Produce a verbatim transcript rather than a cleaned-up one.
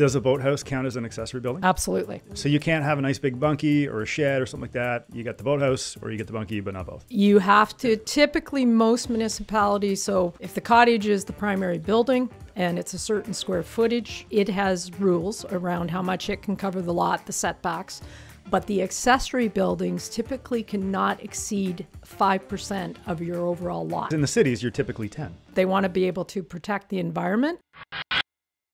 Does a boathouse count as an accessory building? Absolutely. So you can't have a nice big bunkie or a shed or something like that. You got the boathouse or you get the bunkie, but not both. You have to, typically most municipalities, so if the cottage is the primary building and it's a certain square footage, it has rules around how much it can cover the lot, the setbacks. But the accessory buildings typically cannot exceed five percent of your overall lot. In the cities, you're typically ten. They want to be able to protect the environment.